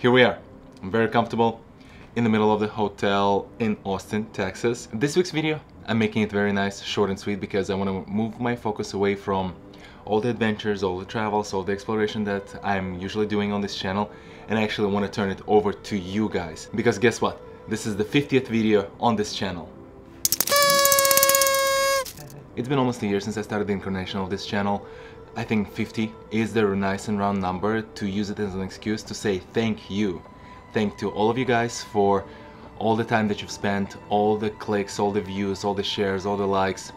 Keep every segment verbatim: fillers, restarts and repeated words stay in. here we are. I'm very comfortable in the middle of the hotel in Austin, Texas. This week's video, I'm making it very nice, short and sweet, because I want to move my focus away from all the adventures, all the travels, all the exploration that I'm usually doing on this channel, and I actually want to turn it over to you guys, because guess what? This is the fiftieth video on this channel. It's been almost a year since I started the incarnation of this channel. I think fifty is the nice and round number to use it as an excuse to say thank you. Thank to all of you guys for all the time that you've spent, all the clicks, all the views, all the shares, all the likes,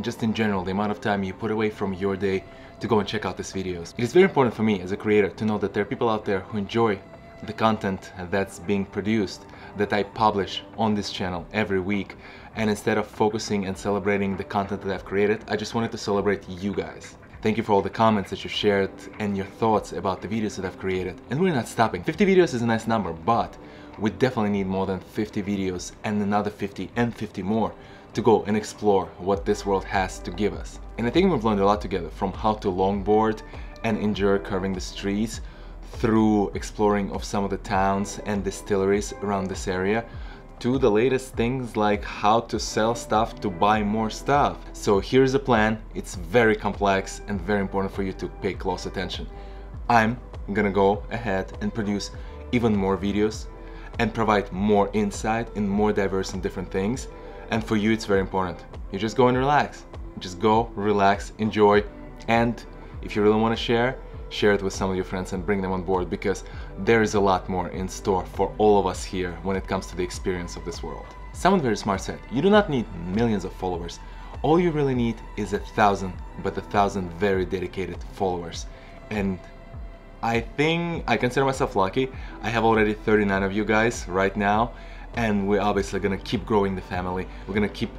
just in general, the amount of time you put away from your day to go and check out these videos. It is very important for me as a creator to know that there are people out there who enjoy the content that's being produced, that I publish on this channel every week. And instead of focusing and celebrating the content that I've created, I just wanted to celebrate you guys. Thank you for all the comments that you shared and your thoughts about the videos that I've created. And we're not stopping. fifty videos is a nice number, but we definitely need more than fifty videos and another fifty and fifty more to go and explore what this world has to give us. And I think we've learned a lot together, from how to longboard and enjoy curving the streets, through exploring of some of the towns and distilleries around this area, to the latest things like how to sell stuff to buy more stuff. So here's a plan. It's very complex and very important for you to pay close attention. I'm gonna go ahead and produce even more videos and provide more insight in more diverse and different things. And for you, it's very important. You just go and relax. Just go, relax, enjoy. And if you really wanna share, share it with some of your friends and bring them on board, because there is a lot more in store for all of us here when it comes to the experience of this world. Someone very smart said, you do not need millions of followers. All you really need is a thousand, but a thousand very dedicated followers. And I think I consider myself lucky. I have already thirty-nine of you guys right now, and we're obviously gonna keep growing the family. We're gonna keep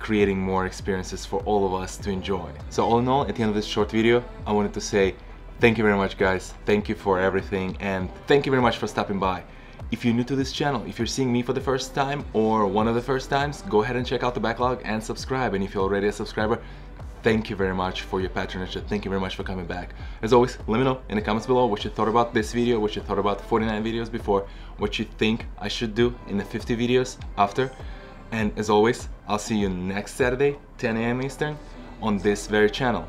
creating more experiences for all of us to enjoy. So all in all, at the end of this short video, I wanted to say thank you very much, guys. Thank you for everything, and thank you very much for stopping by. If you're new to this channel, if you're seeing me for the first time or one of the first times, go ahead and check out the backlog and subscribe. And if you're already a subscriber, thank you very much for your patronage. Thank you very much for coming back. As always, let me know in the comments below what you thought about this video, what you thought about the forty-nine videos before, what you think I should do in the fifty videos after. And as always, I'll see you next Saturday, ten A M Eastern, on this very channel.